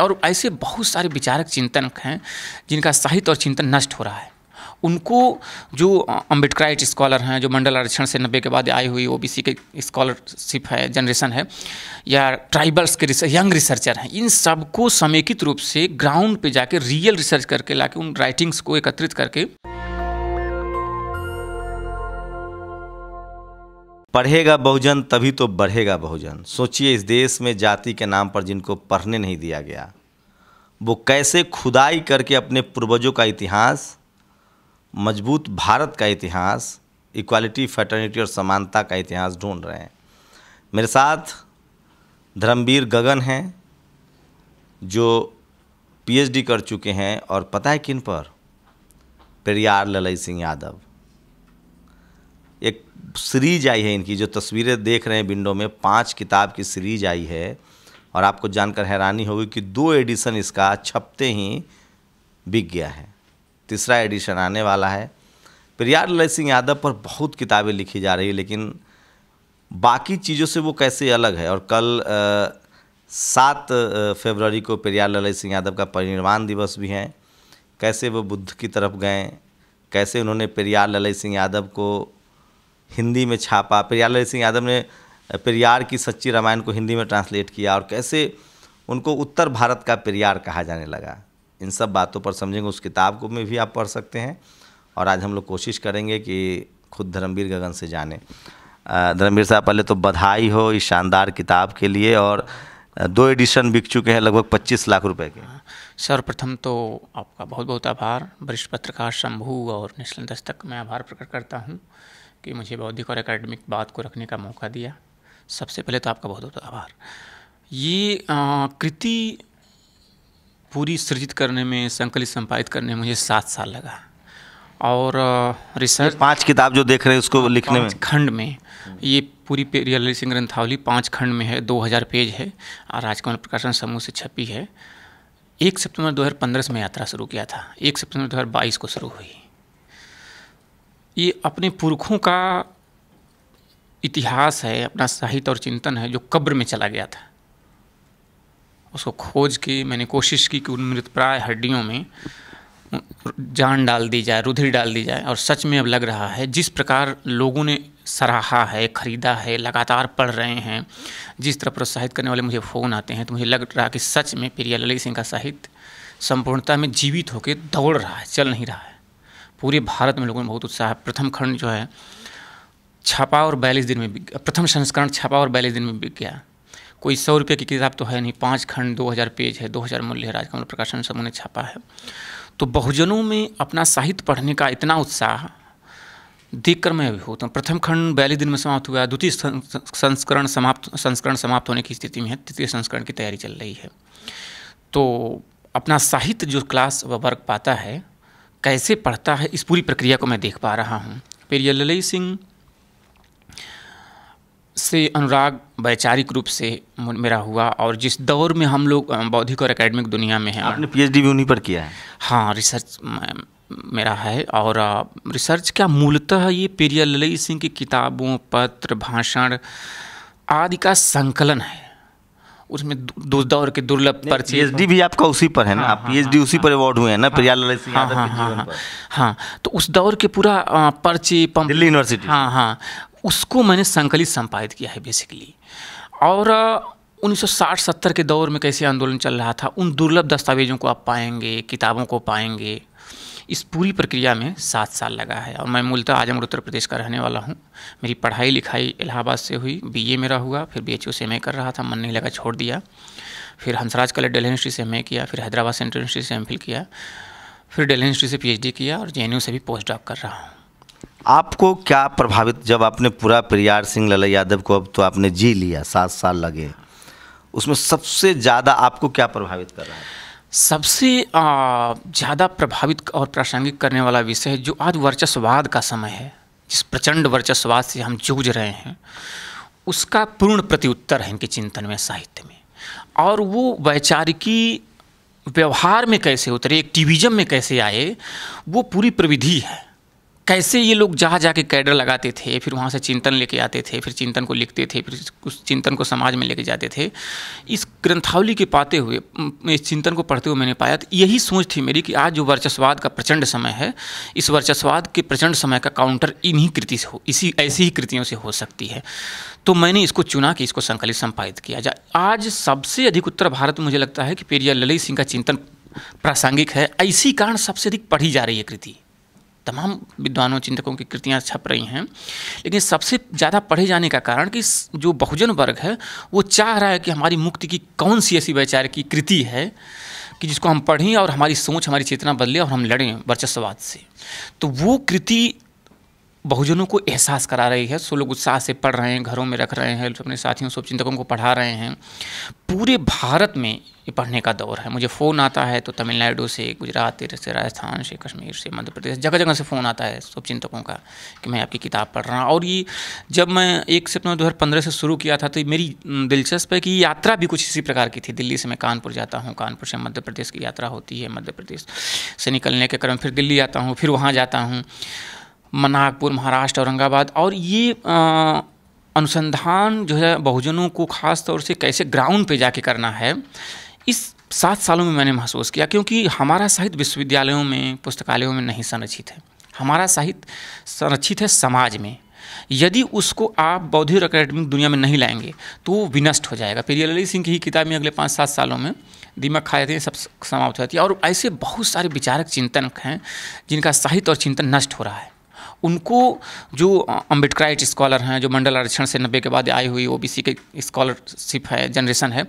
और ऐसे बहुत सारे विचारक चिंतक हैं जिनका साहित्य और चिंतन नष्ट हो रहा है। उनको जो अम्बेडकराइट स्कॉलर हैं, जो मंडल आरक्षण से 90 के बाद आई हुई ओबीसी के स्कॉलरशिप है, जनरेशन है, या ट्राइबल्स के यंग रिसर्चर हैं, इन सबको समेकित रूप से ग्राउंड पे जाके रियल रिसर्च करके लाके उन राइटिंग्स को एकत्रित करके पढ़ेगा बहुजन तभी तो बढ़ेगा बहुजन। सोचिए, इस देश में जाति के नाम पर जिनको पढ़ने नहीं दिया गया वो कैसे खुदाई करके अपने पूर्वजों का इतिहास, मजबूत भारत का इतिहास, इक्वालिटी, फैटर्निटी और समानता का इतिहास ढूंढ रहे हैं। मेरे साथ धर्मवीर गगन हैं जो पीएचडी कर चुके हैं और पता है किन पर, पेरियार ललई सिंह यादव। एक सीरीज आई है इनकी, जो तस्वीरें देख रहे हैं विंडो में, 5 किताब की सीरीज आई है और आपको जानकर हैरानी होगी कि 2 एडिशन इसका छपते ही बिक गया है, तीसरा एडिशन आने वाला है। पेरियार ललई सिंह यादव पर बहुत किताबें लिखी जा रही है, लेकिन बाकी चीज़ों से वो कैसे अलग है। और कल 7 फरवरी को पेरियार ललई सिंह यादव का परिनिर्वाण दिवस भी है। कैसे वो बुद्ध की तरफ गए, कैसे उन्होंने पेरियार ललई सिंह यादव को हिंदी में छापा, पेरियार ललई सिंह यादव ने पेरियार की सच्ची रामायण को हिंदी में ट्रांसलेट किया, और कैसे उनको उत्तर भारत का पेरियार कहा जाने लगा। इन सब बातों पर समझेंगे, उस किताब को में भी आप पढ़ सकते हैं। और आज हम लोग कोशिश करेंगे कि खुद धर्मवीर गगन से जाने। धर्मवीर साहब, पहले तो बधाई हो इस शानदार किताब के लिए, और 2 एडिशन बिक चुके हैं लगभग 25 लाख रुपए के। सर्वप्रथम तो आपका बहुत बहुत आभार। वरिष्ठ पत्रकार शंभू और नेशनल दस्तक में आभार प्रकट करता हूँ कि मुझे बौद्धिक और एकेडमिक बात को रखने का मौका दिया। सबसे पहले तो आपका बहुत बहुत आभार। ये कृति पूरी सृजित करने में, संकलित संपादित करने में मुझे 7 साल लगा, और रिसर्च 5 किताब जो देख रहे हैं उसको लिखने में, खंड में, ये पूरी पेरियार ललई सिंह ग्रंथावली 5 खंड में है, 2000 पेज है, और राजकमल प्रकाशन समूह से छपी है। 1 सितंबर 2015 में यात्रा शुरू किया था, 1 सितंबर 2022 को शुरू हुई। ये अपने पुरखों का इतिहास है, अपना साहित्य और चिंतन है, जो कब्र में चला गया था। उसको खोज के मैंने कोशिश की कि उन मृतप्राय हड्डियों में जान डाल दी जाए, रुधिर डाल दी जाए, और सच में अब लग रहा है जिस प्रकार लोगों ने सराहा है, ख़रीदा है, लगातार पढ़ रहे हैं, जिस तरह प्रोत्साहित करने वाले मुझे फ़ोन आते हैं, तो मुझे लग रहा है कि सच में पेरियार ललई सिंह का साहित्य संपूर्णता में जीवित होकर दौड़ रहा है, चल नहीं रहा है। पूरे भारत में लोगों में बहुत उत्साह है। प्रथम खंड जो है छापा और 42 दिन में बिक, प्रथम संस्करण छापा और 42 दिन में बिक गया। कोई 100 रुपये की किताब तो है नहीं, 5 खंड 2000 पेज है, 2000 मूल्य है, राजकमल प्रकाशन समूह ने छापा है। तो बहुजनों में अपना साहित्य पढ़ने का इतना उत्साह देखकर मैं अभिभूत हूँ। प्रथम खंड 42 दिन में समाप्त हुआ, द्वितीय संस्करण समाप्त होने की स्थिति में है, तृतीय संस्करण की तैयारी चल रही है। तो अपना साहित्य जो क्लास व वर्ग पाता है, कैसे पढ़ता है, इस पूरी प्रक्रिया को मैं देख पा रहा हूँ। पेरियार ललई सिंह से अनुराग वैचारिक रूप से मेरा हुआ, और जिस दौर में हम लोग बौद्धिक और एकेडमिक दुनिया में हैं। आपने पीएचडी भी उन्हीं पर किया है? हाँ, रिसर्च मेरा है, और रिसर्च क्या, मूलतः ये पेरियार ललई सिंह की किताबों, पत्र, भाषण आदि का संकलन है। उसमें दो दौर के दुर्लभ पर्चे। पीएचडी भी आपका उसी पर है ना? आप पीएचडी उसी पर अवार्ड हुए हैं ना, पेरियार ललई सिंह यादव के जीवन पर। हाँ, तो उस दौर के पूरा पर्चे पंप दिल्ली यूनिवर्सिटी, हाँ, उसको मैंने संकलित संपादित किया है बेसिकली। और 1960-70 के दौर में कैसे आंदोलन चल रहा था, उन दुर्लभ दस्तावेजों को आप पाएंगे, किताबों को पाएंगे। इस पूरी प्रक्रिया में 7 साल लगा है। और मैं मूलतः आजमगढ़ उत्तर प्रदेश का रहने वाला हूँ। मेरी पढ़ाई लिखाई इलाहाबाद से हुई, बीए मेरा हुआ, फिर BHU से मैं कर रहा था, मन नहीं लगा, छोड़ दिया। फिर हंसराज कॉलेज डेल्ही यूनिवर्सिटी से मैं किया, फिर हैदराबाद सेंट्रल यूनिवर्सिटी से MPhil किया, फिर डेल्ही यूनिवर्सिटी से PhD किया, और JNU से भी पोस्ट डॉक कर रहा हूँ। आपको क्या प्रभावित, जब आपने पूरा पेरियार सिंह ललई यादव को, अब तो आपने जी लिया, 7 साल लगे, उसमें सबसे ज़्यादा आपको क्या प्रभावित कर रहा है? सबसे ज़्यादा प्रभावित और प्रासंगिक करने वाला विषय है, जो आज वर्चस्ववाद का समय है, जिस प्रचंड वर्चस्ववाद से हम जूझ रहे हैं, उसका पूर्ण प्रत्युत्तर है इनके चिंतन में, साहित्य में। और वो वैचारिकी व्यवहार में कैसे उतरे, एक्टिविज़म में कैसे आए, वो पूरी प्रविधि है। कैसे ये लोग जहाँ जाके कैडर लगाते थे, फिर वहाँ से चिंतन लेके आते थे, फिर चिंतन को लिखते थे, फिर उस चिंतन को समाज में लेके जाते थे। इस ग्रंथावली के पाते हुए, इस चिंतन को पढ़ते हुए मैंने पाया, तो यही सोच थी मेरी कि आज जो वर्चस्ववाद का प्रचंड समय है, इस वर्चस्ववाद के प्रचंड समय का काउंटर इन्हीं कृति से हो, इसी ऐसी ही कृतियों से हो सकती है। तो मैंने इसको चुना कि इसको संकलित संपादित किया जाए। आज सबसे अधिक उत्तर भारत में मुझे लगता है कि पेरियार ललई सिंह का चिंतन प्रासंगिक है, इसी कारण सबसे अधिक पढ़ी जा रही है कृति। तमाम विद्वानों चिंतकों की कृतियाँ छप रही हैं, लेकिन सबसे ज़्यादा पढ़े जाने का कारण कि जो बहुजन वर्ग है वो चाह रहा है कि हमारी मुक्ति की कौन सी ऐसी वैचारिक की कृति है कि जिसको हम पढ़ें और हमारी सोच, हमारी चेतना बदले और हम लड़ें वर्चस्ववाद से। तो वो कृति बहुजनों को एहसास करा रही है, सो लोग उत्साह से पढ़ रहे हैं, घरों में रख रहे हैं, अपने साथियों सब चिंतकों को पढ़ा रहे हैं। पूरे भारत में ये पढ़ने का दौर है। मुझे फ़ोन आता है तो तमिलनाडु से, गुजरात से, राजस्थान से, कश्मीर से, मध्य प्रदेश, जगह जगह से फ़ोन आता है सब चिंतकों का कि मैं आपकी किताब पढ़ रहा हूँ। और ये जब मैं 1 सितंबर 2015 से शुरू किया था तो मेरी दिलचस्प है कि यात्रा भी कुछ इसी प्रकार की थी। दिल्ली से मैं कानपुर जाता हूँ, कानपुर से मध्य प्रदेश की यात्रा होती है, मध्य प्रदेश से निकलने के क्रम फिर दिल्ली आता हूँ, फिर वहाँ जाता हूँ, नागपुर, महाराष्ट्र, औरंगाबाद। और ये अनुसंधान जो है बहुजनों को ख़ास तौर से कैसे ग्राउंड पे जाके करना है, इस 7 सालों में मैंने महसूस किया, क्योंकि हमारा साहित्य विश्वविद्यालयों में, पुस्तकालयों में नहीं संरक्षित है। हमारा साहित्य संरक्षित है समाज में। यदि उसको आप बौद्धिक अकेडमिक दुनिया में नहीं लाएंगे तो वो विनष्ट हो जाएगा। पेरियार ललई सिंह की ही किताब में अगले 5-7 सालों में दिमाग खा जाते हैं, सब समाप्त हो जाती है। और ऐसे बहुत सारे विचारक चिंतक हैं जिनका साहित्य और चिंतन नष्ट हो रहा है। उनको जो अम्बेडकराइट स्कॉलर हैं, जो मंडल आरक्षण से 90 के बाद आई हुई ओबीसी के स्कॉलरशिप है, जनरेशन है,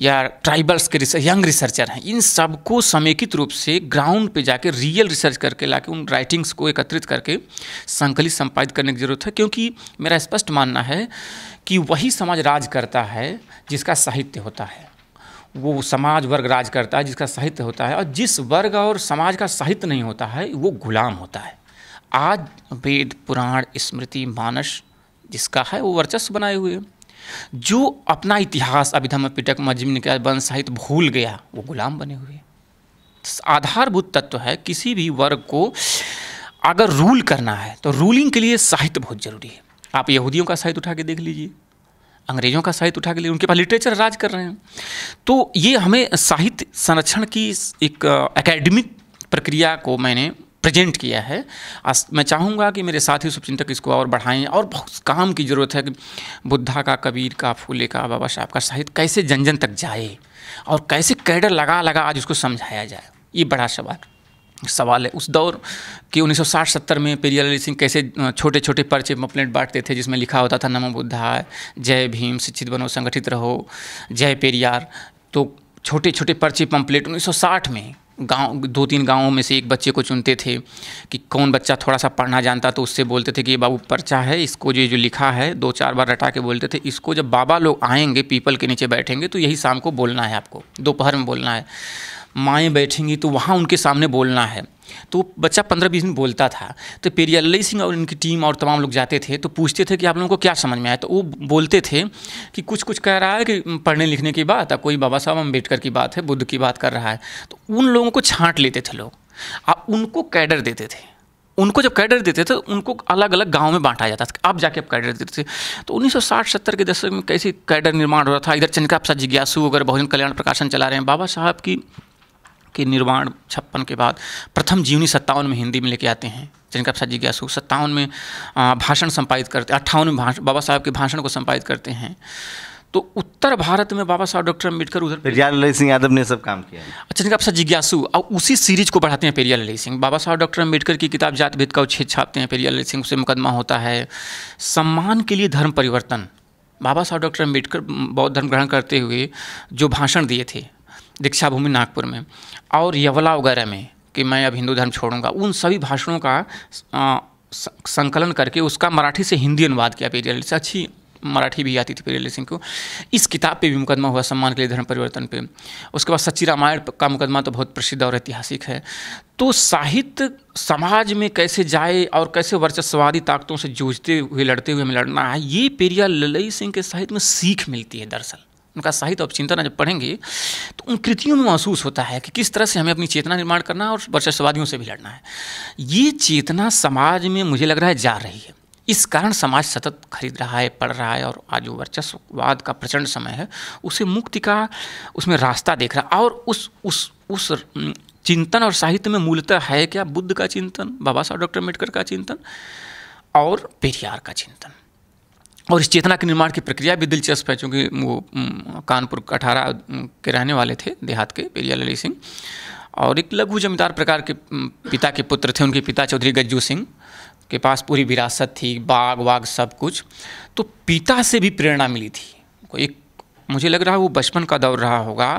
या ट्राइबल्स के यंग रिसर्चर हैं, इन सबको समेकित रूप से ग्राउंड पे जाके रियल रिसर्च करके लाके उन राइटिंग्स को एकत्रित करके संकलित संपादित करने की ज़रूरत है। क्योंकि मेरा स्पष्ट मानना है कि वही समाज राज करता है जिसका साहित्य होता है, वो समाज वर्ग राज करता है जिसका साहित्य होता है, और जिस वर्ग और समाज का साहित्य नहीं होता है वो गुलाम होता है। आज वेद, पुराण, स्मृति, मानस जिसका है वो वर्चस्व बनाए हुए, जो अपना इतिहास अभिधम, पिटक, मजमू, निकाय, वंश साहित्य भूल गया वो गुलाम बने हुए। आधारभूत तत्व है किसी भी वर्ग को अगर रूल करना है तो रूलिंग के लिए साहित्य बहुत जरूरी है। आप यहूदियों का साहित्य उठा के देख लीजिए, अंग्रेजों का साहित्य उठा के लिए, उनके पास लिटरेचर राज कर रहे हैं। तो ये हमें साहित्य संरक्षण की एक एकेडमिक प्रक्रिया को मैंने प्रेजेंट किया है। मैं चाहूँगा कि मेरे साथी शुभचिंतक इसको और बढ़ाएं, और बहुत काम की ज़रूरत है कि बुद्धा का, कबीर का, फूले का, बाबा साहब का साहित्य कैसे जन जन तक जाए और कैसे कैडर लगा लगा आज उसको समझाया जाए। ये बड़ा सवाल है। उस दौर के 1960-70 में पेरियार ललई सिंह कैसे छोटे छोटे पर्चे, पम्पलेट बांटते थे जिसमें लिखा होता था नमो बुद्धा, जय भीम, शिक्षित बनो, संगठित रहो, जय पेरियार। तो छोटे छोटे पर्चे पम्पलेट 1960 में गांव, 2-3 गांवों में से एक बच्चे को चुनते थे कि कौन बच्चा थोड़ा सा पढ़ना जानता, तो उससे बोलते थे कि ये बाबू पर्चा है, इसको जो लिखा है 2-4 बार रटा के बोलते थे, इसको जब बाबा लोग आएंगे पीपल के नीचे बैठेंगे तो यही शाम को बोलना है, आपको दोपहर में बोलना है, माएँ बैठेंगी तो वहाँ उनके सामने बोलना है। तो बच्चा 15-20 दिन बोलता था। तो पेरियार ललई सिंह और इनकी टीम और तमाम लोग जाते थे तो पूछते थे कि आप लोगों को क्या समझ में आया, तो वो बोलते थे कि कुछ कुछ कह रहा है कि पढ़ने लिखने की बात है, कोई बाबा साहब अम्बेडकर की बात है, बुद्ध की बात कर रहा है। तो उन लोगों को छांट लेते थे लोग, आप उनको कैडर देते थे। उनको जब कैडर देते थे उनको अलग अलग गांव में बांटा जाता था, अब जाके आप कैडर देते थे। तो 1960-70 के दशक में कैसे कैडर निर्माण हो रहा था। इधर चंद्रप्रसाद जिज्ञासु अगर बहुजन कल्याण प्रकाशन चला रहे हैं, बाबा साहब के निर्माण 56 के बाद प्रथम जीवनी 57 में हिंदी में लेके आते हैं, चंद्रप्रसाद जिज्ञासु 57 में भाषण संपादित करते हैं, 58 में बाबा साहब के भाषण को संपादित करते हैं। तो उत्तर भारत में बाबा साहब, डॉक्टर अम्बेडकर, उधर पेरियार ललई सिंह यादव ने सब काम किया। चंद्रप्रसाद जिज्ञासु, और उसी सीरीज को बढ़ाते हैं पेरियार ललई सिंह। बाबा साहब डॉक्टर अम्बेडकर की किताब जात भेद का उच्छेद छापते हैं, पेरियार ललई सिंह से मुकदमा होता है। सम्मान के लिए धर्म परिवर्तन, बाबा साहब डॉक्टर अम्बेडकर बौद्ध धर्म ग्रहण करते हुए जो भाषण दिए थे दीक्षाभूमि नागपुर में और यवला वगैरह में कि मैं अब हिंदू धर्म छोड़ूंगा, उन सभी भाषणों का संकलन करके उसका मराठी से हिंदी अनुवाद किया पेरियार ललई सिंह। अच्छी मराठी भी आती थी पेरियार ललई सिंह को। इस किताब पे भी मुकदमा हुआ सम्मान के लिए धर्म परिवर्तन पे। उसके बाद सच्ची रामायण का मुकदमा तो बहुत प्रसिद्ध और ऐतिहासिक है। तो साहित्य समाज में कैसे जाए और कैसे वर्चस्ववादी ताकतों से जूझते हुए, लड़ते हुए हमें लड़ना है, ये पेरियार ललई सिंह के साहित्य में सीख मिलती है दरअसल। उनका साहित्य और चिंतन जब पढ़ेंगे तो उन कृतियों में महसूस होता है कि किस तरह से हमें अपनी चेतना निर्माण करना है और वर्चस्ववादियों से भी लड़ना है। ये चेतना समाज में मुझे लग रहा है जा रही है, इस कारण समाज सतत खरीद रहा है, पढ़ रहा है और आज वो वर्चस्ववाद का प्रचंड समय है उसे मुक्ति का उसमें रास्ता देख रहा है। और उस चिंतन और साहित्य में मूलतः है क्या बुद्ध का चिंतन, बाबा साहब डॉक्टर अम्बेडकर का चिंतन और पेरियार का चिंतन। और इस चेतना के निर्माण की प्रक्रिया भी दिलचस्प है, चूँकि वो कानपुर 18 के रहने वाले थे, देहात के पेरियार ललई सिंह, और एक लघु जमींदार प्रकार के पिता के पुत्र थे। उनके पिता चौधरी गज्जू सिंह के पास पूरी विरासत थी, बाग वाग सब कुछ, तो पिता से भी प्रेरणा मिली थी। कोई एक मुझे लग रहा है वो बचपन का दौर रहा होगा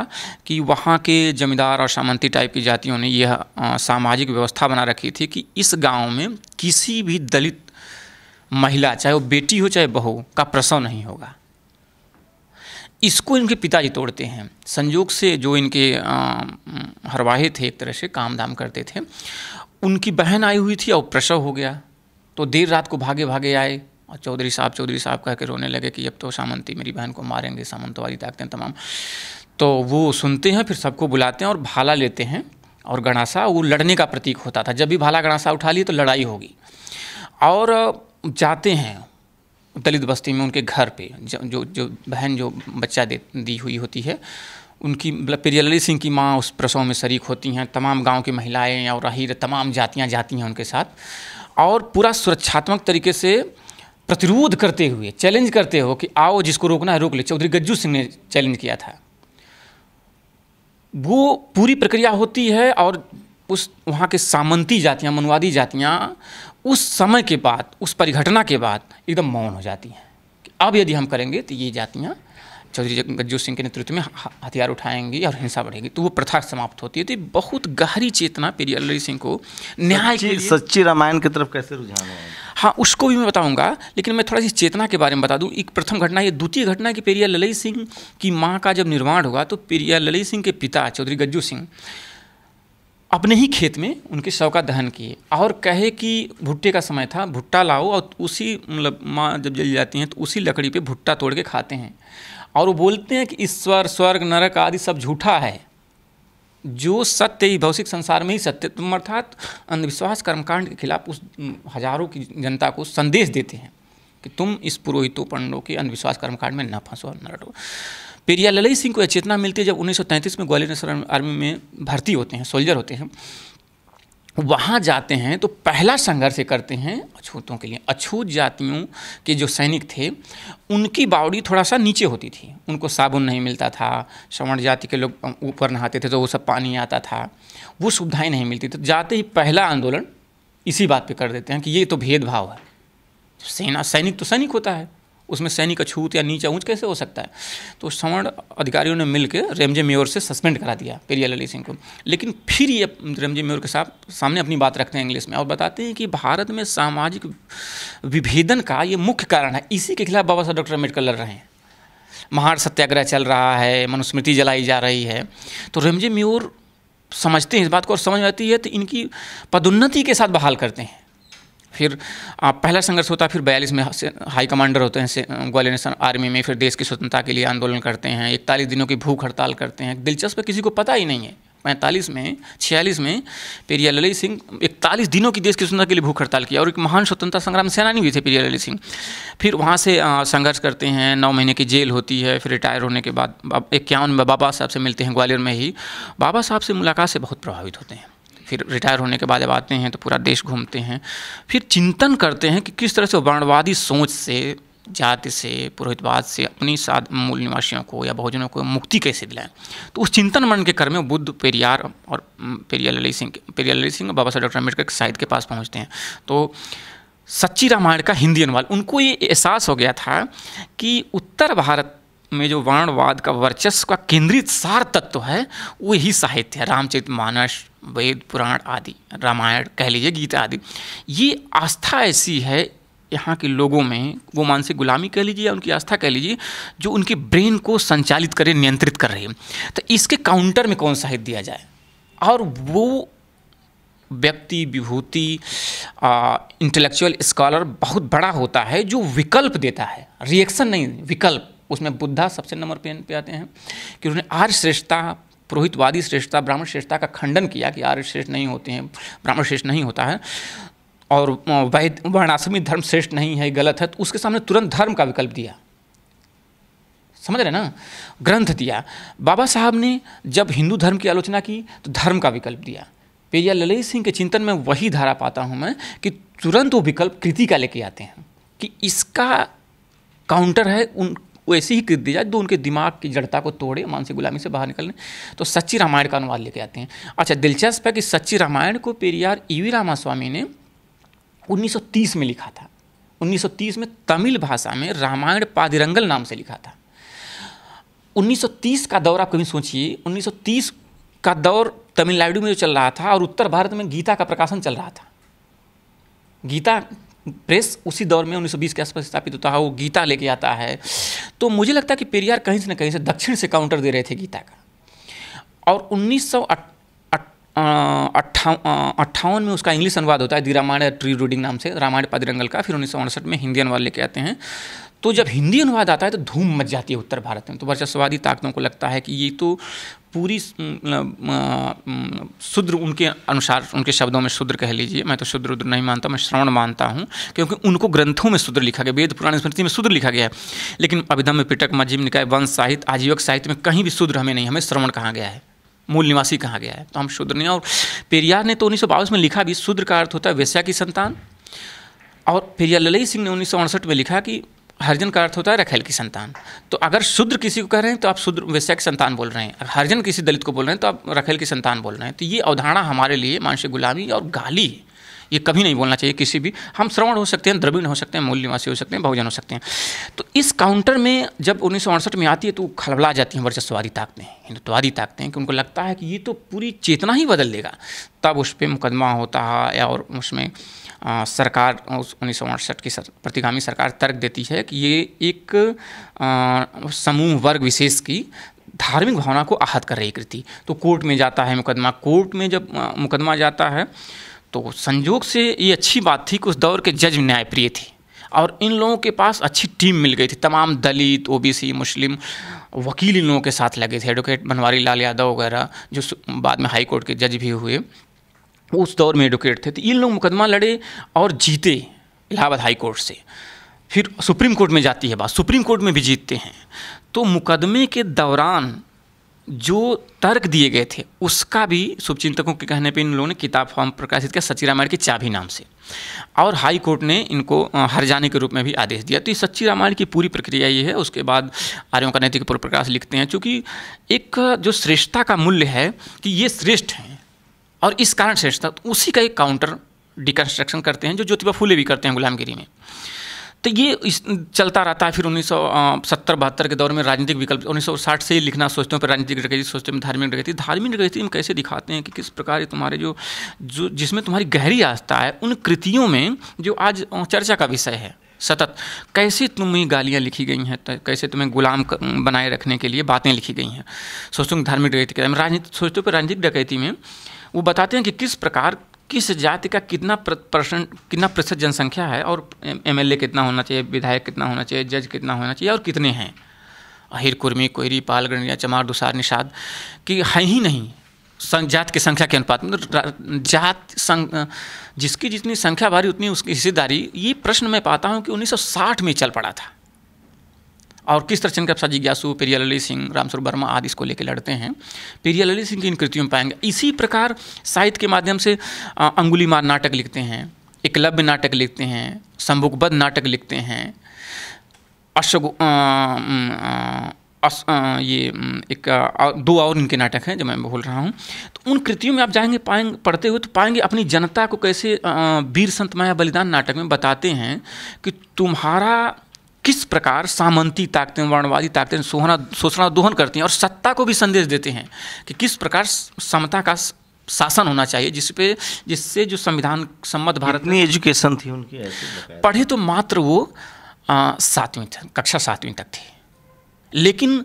कि वहाँ के जमींदार और सामंती टाइप की जातियों ने यह सामाजिक व्यवस्था बना रखी थी कि इस गांव में किसी भी दलित महिला, चाहे वो बेटी हो चाहे बहू, का प्रसव नहीं होगा। इसको इनके पिताजी तोड़ते हैं। संयोग से जो इनके हरवाहे थे, एक तरह से काम धाम करते थे, उनकी बहन आई हुई थी और प्रसव हो गया, तो देर रात को भागे भागे आए और चौधरी साहब कह के रोने लगे कि अब तो सामंती मेरी बहन को मारेंगे, सामंतवादी ताकतें तमाम। तो वो सुनते हैं, फिर सबको बुलाते हैं और भाला लेते हैं और गणासा, वो लड़ने का प्रतीक होता था, जब भी भाला गणासा उठा लिए तो लड़ाई होगी। और जाते हैं दलित बस्ती में उनके घर पे, जो बहन जो बच्चा दी हुई होती है, उनकी पेरियार ललई सिंह की माँ उस प्रसव में शरीक होती हैं। तमाम गांव की महिलाएं और अहीर तमाम जातियां जाती हैं उनके साथ, और पूरा सुरक्षात्मक तरीके से प्रतिरोध करते हुए, चैलेंज करते हो कि आओ जिसको रोकना है रोक ले। चौधरी गज्जू सिंह ने चैलेंज किया था। वो पूरी प्रक्रिया होती है और उस वहाँ के सामंती जातियाँ, मनुवादी जातियाँ उस समय के बाद, उस परिघटना के बाद एकदम मौन हो जाती हैं कि अब यदि हम करेंगे तो ये जातियाँ चौधरी गज्जू सिंह के नेतृत्व में हथियार उठाएंगी और हिंसा बढ़ेगी, तो वो प्रथा समाप्त होती है। तो बहुत गहरी चेतना पेरियार ललई सिंह को न्याय की, सच्ची रामायण की तरफ कैसे रुझान है, हाँ उसको भी मैं बताऊंगा, लेकिन मैं थोड़ा सी चेतना के बारे में बता दूं। एक प्रथम घटना, ये द्वितीय घटना कि पेरियार ललई सिंह की माँ का जब निर्वाण हुआ तो पेरियार ललई सिंह के पिता चौधरी गज्जू सिंह अपने ही खेत में उनके शव का दहन किए और कहे कि भुट्टे का समय था, भुट्टा लाओ, और उसी मतलब माँ जब जली जाती हैं तो उसी लकड़ी पे भुट्टा तोड़ के खाते हैं। और वो बोलते हैं कि ईश्वर, स्वर्ग, नरक आदि सब झूठा है, जो सत्य ही भौतिक संसार में ही सत्य, तुम अर्थात अंधविश्वास कर्मकांड के खिलाफ उस हजारों की जनता को संदेश देते हैं कि तुम इस पुरोहितों पंडों के अंधविश्वास कर्मकांड में न फंसो और न रटो। पेरियार ललई सिंह को यह चेतना मिलती है जब 1933 में ग्वालियर आर्मी में भर्ती होते हैं, सोल्जर होते हैं, वहाँ जाते हैं तो पहला संघर्ष करते हैं अछूतों के लिए। अछूत जातियों के जो सैनिक थे उनकी बावड़ी थोड़ा सा नीचे होती थी, उनको साबुन नहीं मिलता था, श्रवण जाति के लोग ऊपर नहाते थे तो वो सब पानी आता था, वो सुविधाएँ नहीं मिलती थी। तो जाते ही पहला आंदोलन इसी बात पर कर देते हैं कि ये तो भेदभाव है, सेना सैनिक तो सैनिक होता है, उसमें सैनिक अछूत या नीचा ऊंच कैसे हो सकता है। तो सवर्ण अधिकारियों ने मिलकर रेमजे मेयर से सस्पेंड करा दिया पेरियार ललई सिंह को। लेकिन फिर ये रेमजे मेयर के सामने अपनी बात रखते हैं इंग्लिश में और बताते हैं कि भारत में सामाजिक विभेदन का ये मुख्य कारण है, इसी के खिलाफ बाबा साहब डॉक्टर अम्बेडकर लड़ रहे हैं, महार सत्याग्रह चल रहा है, मनुस्मृति जलाई जा रही है। तो रेमजे मेयर समझते हैं इस बात को और समझ आती है तो इनकी पदोन्नति के साथ बहाल करते हैं। फिर पहला संघर्ष होता है, फिर 42 में हाई कमांडर होते हैं ग्वालियर आर्मी में, फिर देश की स्वतंत्रता के लिए आंदोलन करते हैं, 41 दिनों की भूख हड़ताल करते हैं। दिलचस्प है, किसी को पता ही नहीं है 45 में 46 में पेरियार ललई सिंह 41 दिनों की देश की स्वतंत्रता के लिए भूख हड़ताल किया और एक महान स्वतंत्रता संग्राम सेनानी भी थे पेरियार ललई सिंह। फिर वहाँ से संघर्ष करते हैं, 9 महीने की जेल होती है। फिर रिटायर होने के बाद 51 में बाबा साहब से मिलते हैं ग्वालियर में ही, बाबा साहब से मुलाकात से बहुत प्रभावित होते हैं। फिर रिटायर होने के बाद जब आते हैं तो पूरा देश घूमते हैं, फिर चिंतन करते हैं कि किस तरह से वर्णवादी सोच से, जाति से, पुरोहितवाद से अपनी मूल निवासियों को या बहुजनों को मुक्ति कैसे दिलाएं। तो उस चिंतन मन के क्रम में बुद्ध, पेरियार और पेरियार ललई सिंह बाबा साहब डॉक्टर अम्बेडकर के साहित्य के पास पहुँचते हैं। तो सच्ची रामायण का हिंदी अनुवाद, उनको ये एहसास हो गया था कि उत्तर भारत में जो वर्णवाद का वर्चस्व का केंद्रित सार तत्व है वो ही साहित्य है, रामचरित मानस, वेद पुराण आदि, रामायण कह लीजिए, गीता आदि। ये आस्था ऐसी है यहाँ के लोगों में, वो मानसिक गुलामी कह लीजिए या उनकी आस्था कह लीजिए, जो उनके ब्रेन को संचालित कर रही, नियंत्रित कर रही है। तो इसके काउंटर में कौन साहित्य दिया जाए, और वो व्यक्ति, विभूति, इंटेलेक्चुअल स्कॉलर बहुत बड़ा होता है जो विकल्प देता है, रिएक्शन नहीं, विकल्प। उसमें बुद्धा सबसे नंबर पे आते हैं कि उन्होंने आर्य श्रेष्ठता, पुरोहितवादी श्रेष्ठता, ब्राह्मण श्रेष्ठता का खंडन किया कि आर्य श्रेष्ठ नहीं होते हैं, ब्राह्मण श्रेष्ठ नहीं होता है और वर्णाश्रमी धर्म श्रेष्ठ नहीं है, गलत है। तो उसके सामने तुरंत धर्म का विकल्प दिया, समझ रहे ना, ग्रंथ दिया। बाबा साहब ने जब हिंदू धर्म की आलोचना की तो धर्म का विकल्प दिया। पेरियार ललई सिंह के चिंतन में वही धारा पाता हूँ मैं कि तुरंत वो विकल्प कृति का लेके आते हैं कि इसका काउंटर है उन वैसी ही कृति जाए जो उनके दिमाग की जड़ता को तोड़े, मानसिक गुलामी से बाहर निकलने। तो सच्ची रामायण का अनुवाद लेके आते हैं। अच्छा, दिलचस्प है कि सच्ची रामायण को पेरियार ईवी रामास्वामी ने 1930 में लिखा था। 1930 में तमिल भाषा में रामायण पादिरंगल नाम से लिखा था। 1930 का दौर आप कभी सोचिए, 1930 का दौर तमिलनाडु में जो चल रहा था और उत्तर भारत में गीता का प्रकाशन चल रहा था। गीता प्रेस उसी दौर में 1920 के आसपास स्थापित होता है, वो गीता लेके आता है। तो मुझे लगता है कि पेरियार कहीं से न कहीं से दक्षिण से काउंटर दे रहे थे गीता का। और 1958 में उसका इंग्लिश अनुवाद होता है दी रामायण ट्री रीडिंग नाम से, रामायण पादिरंगल का। फिर 1968 में हिंदी अनुवाद लेके आते हैं। तो जब हिंदी अनुवाद आता है तो धूम मच जाती है उत्तर भारत में। तो वर्चस्ववादी ताकतों को लगता है कि ये तो पूरी शूद्र, उनके अनुसार, उनके शब्दों में शूद्र कह लीजिए, मैं तो शूद्र उद्र नहीं मानता, मैं श्रवण मानता हूँ, क्योंकि उनको ग्रंथों में शूद्र लिखा गया, वेद पुराण स्मृति में शूद्र लिखा गया है, लेकिन अभिधम में, पिटक, मध्यम निकाय, वंश साहित्य, आजीवक साहित्य में कहीं भी शूद्र हमें नहीं, हमें श्रवण कहा गया है, मूल निवासी कहा गया है, तो हम शूद्र नहीं। और पेरियार ने तो 1922 में लिखा भी, शूद्र का अर्थ होता है वेश्या की संतान, और पेरियार ललई सिंह ने 1968 में लिखा कि हरिजन का अर्थ होता है रखेल की संतान। तो अगर शूद्र किसी को कह रहे हैं तो आप शूद्र वेश्या की संतान बोल रहे हैं, अगर हरिजन किसी दलित को बोल रहे हैं तो आप रखेल की संतान बोल रहे हैं। तो ये अवधारणा हमारे लिए मानसिक गुलामी और गाली है, ये कभी नहीं बोलना चाहिए किसी भी। हम श्रवण हो सकते हैं, द्रविण हो सकते हैं, मूल निवासी हो सकते हैं, बहुजन हो सकते हैं। तो इस काउंटर में जब 1968 में आती है तो खलबला जाती हैं वर्चस्ववादी ताकतें, हिंदुत्ववादी ताकतें, कि उनको लगता है कि ये तो पूरी चेतना ही बदल देगा। तब उस पर मुकदमा होता है और उसमें सरकार, उस 1968 की प्रतिगामी सरकार तर्क देती है कि ये एक समूह वर्ग विशेष की धार्मिक भावना को आहत कर रही कृति। तो कोर्ट में जाता है मुकदमा। कोर्ट में जब मुकदमा जाता है तो संयोग से ये अच्छी बात थी कि उस दौर के जज न्यायप्रिय थे और इन लोगों के पास अच्छी टीम मिल गई थी। तमाम दलित, ओबीसी, मुस्लिम वकील इन लोगों के साथ लगे थे, एडवोकेट बनवारी लाल यादव वगैरह जो बाद में हाई कोर्ट के जज भी हुए, उस दौर में एडवोकेट थे। तो इन लोग मुकदमा लड़े और जीते इलाहाबाद हाई कोर्ट से। फिर सुप्रीम कोर्ट में जाती है बात, सुप्रीम कोर्ट में भी जीतते हैं। तो मुकदमे के दौरान जो तर्क दिए गए थे उसका भी शुभचिंतकों के कहने पे इन लोगों ने किताब फॉर्म प्रकाशित किया सच्ची रामायण की चाबी नाम से, और हाई कोर्ट ने इनको हरजाने के रूप में भी आदेश दिया। तो ये सच्ची रामायण की पूरी प्रक्रिया ये है। उसके बाद आर्यों का नैतिक पुल प्रकाश लिखते हैं, चूँकि एक जो श्रेष्ठता का मूल्य है कि ये श्रेष्ठ हैं और इस कारण श्रेष्ठता, तो उसी का एक काउंटर डिकन्स्ट्रक्शन करते हैं जो ज्योतिबा फुले भी करते हैं गुलामगिरी में। तो ये चलता रहता है। फिर 1970-72 के दौर में राजनीतिक विकल्प, 1960 से लिखना सोचते हैं पर राजनीतिक डकैती, सोचते हैं धार्मिक डकैती। धार्मिक डकैती में कैसे दिखाते हैं कि किस प्रकार ये तुम्हारे जो जिसमें तुम्हारी गहरी आस्था है, उन कृतियों में जो आज चर्चा का विषय है सतत, कैसे तुम्हें गालियाँ लिखी गई हैं, कैसे तुम्हें गुलाम बनाए रखने के लिए बातें लिखी गई हैं। सोचते हैं धार्मिक डकैती के राजनीति, सोचते पर राजनीतिक डकैती में वो बताते हैं कि किस प्रकार किस जाति का कितना प्रतिशत जनसंख्या है और एमएलए कितना होना चाहिए, विधायक कितना होना चाहिए, जज कितना होना चाहिए और कितने हैं। अहिर, कुर्मी, कोयरी, पाल, गणरिया, चमार, दुसार, निषाद कि है ही नहीं जात की संख्या के अनुपात में। जिसकी जितनी संख्या भारी उतनी उसकी हिस्सेदारी। ये प्रश्न मैं पाता हूँ कि 1960 में चल पड़ा था और किस तरह चंद्रप्रसाद जिज्ञासु, पेरियार ललई सिंह, रामस्वरूप वर्मा आदि इसको लेकर लड़ते हैं। पेरियार ललई सिंह की इन कृतियों में पाएंगे। इसी प्रकार साहित्य के माध्यम से अंगुली मार नाटक लिखते हैं, एकलव्य नाटक लिखते हैं, संभोगबद्ध नाटक लिखते हैं, ये एक दो और इनके नाटक हैं जो मैं बोल रहा हूँ। तो उन कृतियों में आप जाएंगे पाएंगे, पढ़ते हुए तो पाएंगे अपनी जनता को कैसे वीर संत बलिदान नाटक में बताते हैं कि तुम्हारा किस प्रकार सामंती ताकतें, वर्णवादी ताकतें शोषण दोहन करती हैं और सत्ता को भी संदेश देते हैं कि किस प्रकार समता का शासन होना चाहिए, जिससे जो संविधान सम्मत भारत में एजुकेशन थी उनकी ऐसे पढ़े। तो मात्र वो कक्षा सातवीं तक थी, लेकिन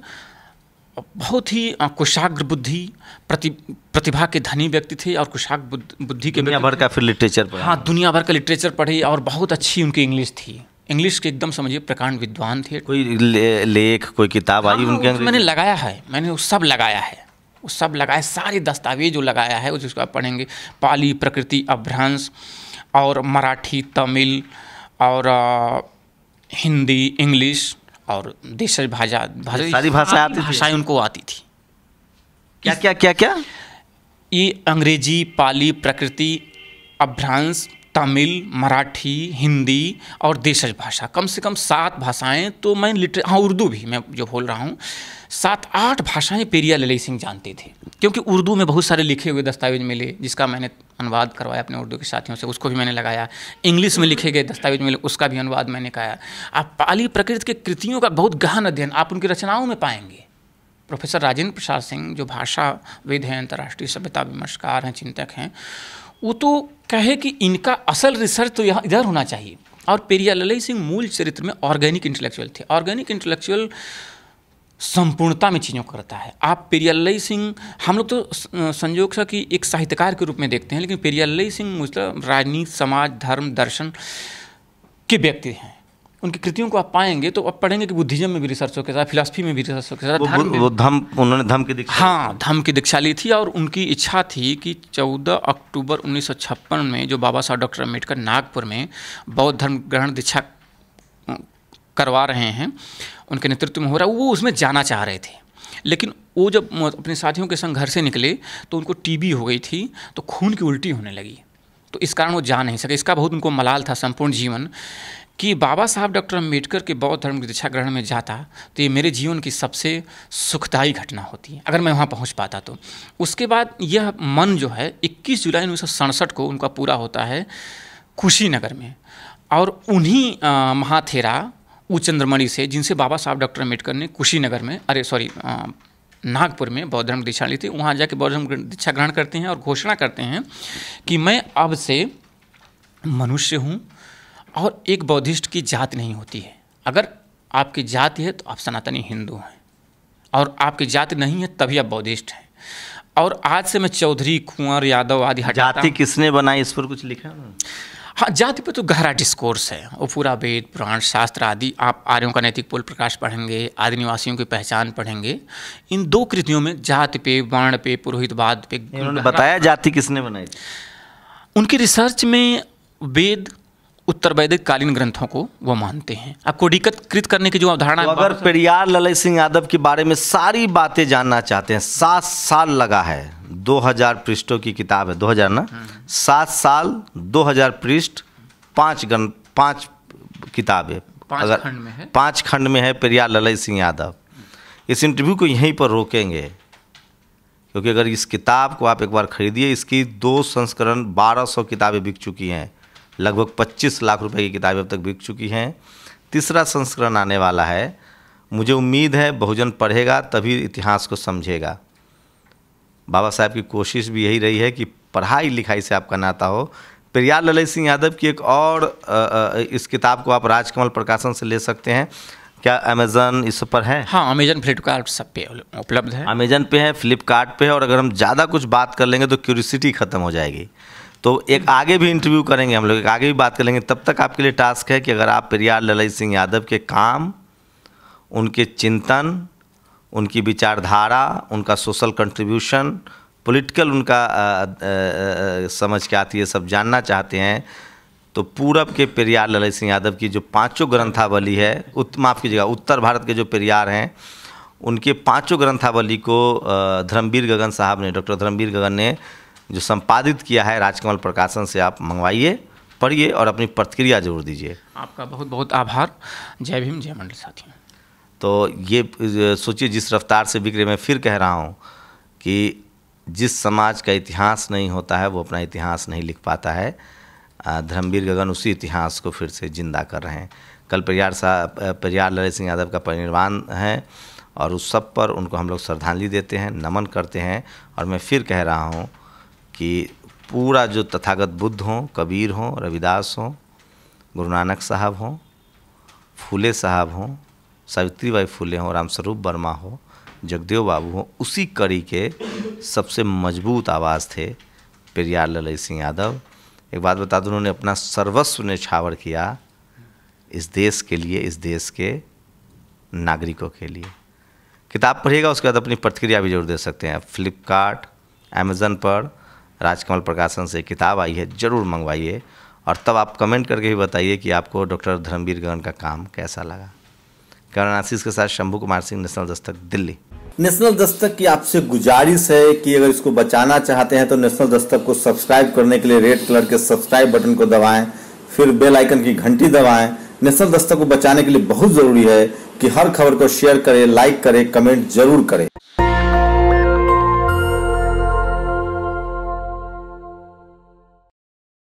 बहुत ही कुशाग्र बुद्धि प्रतिभा के धनी व्यक्ति थे और कुशाग्र बुद्धि के दुनिया भर का लिटरेचर पढ़े। हाँ, दुनिया भर का लिटरेचर पढ़े और बहुत अच्छी उनकी इंग्लिश थी। इंग्लिश के एकदम समझिए प्रकांड विद्वान थे। कोई लेख कोई किताब आई उनके? मैंने लगाया है, मैंने सब लगाया है, वो सब लगाए, सारे दस्तावेज जो लगाया है उसको आप पढ़ेंगे। पाली, प्रकृति, अभ्रंश और मराठी, तमिल और हिंदी, इंग्लिश और देश भाषा, सारी भाषाएं उनको आती थी। क्या क्या क्या क्या ये अंग्रेजी, पाली, प्रकृति, अभ्रंश, तमिल, मराठी, हिंदी और देशज भाषा, कम से कम 7 भाषाएं तो मैं हाँ उर्दू भी मैं जो बोल रहा हूँ 7-8 भाषाएं पेरिया ललई सिंह जानते थे, क्योंकि उर्दू में बहुत सारे लिखे हुए दस्तावेज मिले जिसका मैंने अनुवाद करवाया अपने उर्दू के साथियों से, उसको भी मैंने लगाया। इंग्लिश में लिखे गए दस्तावेज मिले, उसका भी अनुवाद मैंने कराया। आप पाली प्रकृति के कृतियों का बहुत गहन अध्ययन आप उनकी रचनाओं में पाएंगे। प्रोफेसर राजेंद्र प्रसाद सिंह जो भाषाविद हैं, अंतर्राष्ट्रीय सभ्यता विमर्शकार हैं, चिंतक हैं, वो तो कहे कि इनका असल रिसर्च तो यहाँ इधर होना चाहिए। और पेरिया ललई सिंह मूल चरित्र में ऑर्गेनिक इंटेलेक्चुअल थे। ऑर्गेनिक इंटेलेक्चुअल संपूर्णता में चीज़ों को करता है। आप पेरिया ललई सिंह, हम लोग तो संजोग सा कि एक साहित्यकार के रूप में देखते हैं, लेकिन पेरिया ललई सिंह मतलब राजनीति, समाज, धर्म, दर्शन के व्यक्ति हैं। उनकी कृतियों को आप पाएंगे तो आप पढ़ेंगे कि बुद्धिज्म में भी रिसर्च हो के साथ, फिलॉसफी में भी रिसर्च हो के साथ, उन्होंने धम्म की दीक्षा, हाँ धम्म की दीक्षा ली थी। और उनकी इच्छा थी कि 14 अक्टूबर 1956 में जो बाबा साहब डॉक्टर अम्बेडकर नागपुर में बौद्ध धर्म ग्रहण दीक्षा करवा रहे हैं, उनके नेतृत्व में हो रहा, वो उसमें जाना चाह रहे थे। लेकिन वो जब अपने साथियों के संग घर से निकले तो उनको TB हो गई थी, तो खून की उल्टी होने लगी, तो इस कारण वो जा नहीं सके। इसका बहुत उनको मलाल था संपूर्ण जीवन कि बाबा साहब डॉक्टर अम्बेडकर के बौद्ध धर्म की दीक्षा ग्रहण में जाता तो ये मेरे जीवन की सबसे सुखदायी घटना होती है, अगर मैं वहाँ पहुँच पाता तो। उसके बाद यह मन जो है 21 जुलाई 1967 को उनका पूरा होता है कुशीनगर में। और उन्हीं महाथेरा उ चंद्रमणि से, जिनसे बाबा साहब डॉक्टर अम्बेडकर ने कुशीनगर में, अरे सॉरी नागपुर में बौद्ध धर्म की दीक्षा ली थी, वहाँ जाके बौद्ध धर्म दीक्षा ग्रहण करते हैं और घोषणा करते हैं कि मैं अब से मनुष्य हूँ और एक बौद्धिस्ट की जात नहीं होती है। अगर आपकी जाति है तो आप सनातनी हिंदू हैं, और आपकी जाति नहीं है तभी आप बौद्धिस्ट हैं। और आज से मैं चौधरी, कुंवर, यादव आदि हटाता हूं। जाति किसने बनाई, इस पर कुछ लिखा है? हाँ, जाति पर तो गहरा डिस्कोर्स है, वो पूरा वेद, पुराण, शास्त्र आदि। आप आर्यों का नैतिक पुल प्रकाश पढ़ेंगे, आदिनिवासियों की पहचान पढ़ेंगे, इन 2 कृतियों में जाति पे, वर्ण पे, पुरोहितवाद पे उन्होंने बताया जाति किसने बनाई। उनकी रिसर्च में वेद, उत्तर वैदिक कालीन ग्रंथों को वो मानते हैं। आपको कोडीकृत करने की जो अवधारणा, तो अगर पेरियार ललई सिंह यादव के बारे में सारी बातें जानना चाहते हैं, 7 साल लगा है, 2000 पृष्ठों की किताब है, 2000 ना, 7 साल, 2000 पृष्ठ, 5 किताब है, 5 खंड में है पेरियार ललई सिंह यादव। इस इंटरव्यू को यहीं पर रोकेंगे, क्योंकि अगर इस किताब को आप एक बार खरीदिए, इसकी 2 संस्करण 1200 किताबें बिक चुकी हैं, लगभग 25 लाख रुपए की किताबें अब तक बिक चुकी हैं। 3रा संस्करण आने वाला है, मुझे उम्मीद है बहुजन पढ़ेगा तभी इतिहास को समझेगा। बाबा साहब की कोशिश भी यही रही है कि पढ़ाई लिखाई से आपका नाता हो। पेरियार ललई सिंह यादव की एक और इस किताब को आप राजकमल प्रकाशन से ले सकते हैं। क्या अमेज़न इस पर है? हाँ, अमेज़न, फ्लिपकार्ट सब पे उपलब्ध है। अमेज़न पे है, फ्लिपकार्ट पे है, और अगर हम ज़्यादा कुछ बात कर लेंगे तो क्यूरियोसिटी ख़त्म हो जाएगी। तो एक आगे भी इंटरव्यू करेंगे, हम लोग एक आगे भी बात करेंगे। तब तक आपके लिए टास्क है कि अगर आप पेरियार ललई सिंह यादव के काम, उनके चिंतन, उनकी विचारधारा, उनका सोशल कंट्रीब्यूशन, पॉलिटिकल उनका समझ के आती है, सब जानना चाहते हैं, तो पूरब के पेरियार ललई सिंह यादव की जो 5 ग्रंथावली है, माफ़ कीजिएगा, उत्तर भारत के जो पेरियार हैं उनके 5 ग्रंथावली को धर्मवीर गगन साहब ने, डॉक्टर धर्मवीर गगन ने जो संपादित किया है राजकमल प्रकाशन से, आप मंगवाइए, पढ़िए और अपनी प्रतिक्रिया जरूर दीजिए। आपका बहुत बहुत आभार। जय भीम, जय मंडल साथियों। तो ये सोचिए, जिस रफ्तार से बिक रहे, मैं फिर कह रहा हूँ कि जिस समाज का इतिहास नहीं होता है वो अपना इतिहास नहीं लिख पाता है। धर्मवीर गगन उसी इतिहास को फिर से जिंदा कर रहे हैं। कल पेरियार ललई सिंह यादव का परिनिर्वाण है, और उस सब पर उनको हम लोग श्रद्धांजलि देते हैं, नमन करते हैं। और मैं फिर कह रहा हूँ कि पूरा जो तथागत बुद्ध हों, कबीर हों, रविदास हों, गुरु नानक साहब हों, फूले साहब हों, सावित्रीबाई फूले हों, रामस्वरूप वर्मा हो, जगदेव बाबू हों, उसी कड़ी के सबसे मजबूत आवाज़ थे पेरियार ललई सिंह यादव। एक बात बता दूं, उन्होंने अपना सर्वस्व न्यौछावर किया, इस देश के लिए, इस देश के नागरिकों के लिए। किताब पढ़िएगा, उसके बाद अपनी प्रतिक्रिया भी जरूर दे सकते हैं। फ्लिपकार्ट, अमेज़न पर राजकमल प्रकाशन से किताब आई है, ज़रूर मंगवाइए। और तब आप कमेंट करके भी बताइए कि आपको डॉक्टर धर्मवीर गगन का काम कैसा लगा। कैमरा आशीष के साथ शंभू कुमार सिंह, नेशनल दस्तक दिल्ली। नेशनल दस्तक की आपसे गुजारिश है कि अगर इसको बचाना चाहते हैं तो नेशनल दस्तक को सब्सक्राइब करने के लिए रेड कलर के सब्सक्राइब बटन को दबाएं, फिर बेल आइकन की घंटी दबाएं। नेशनल दस्तक को बचाने के लिए बहुत ज़रूरी है कि हर खबर को शेयर करें, लाइक करें, कमेंट जरूर करें।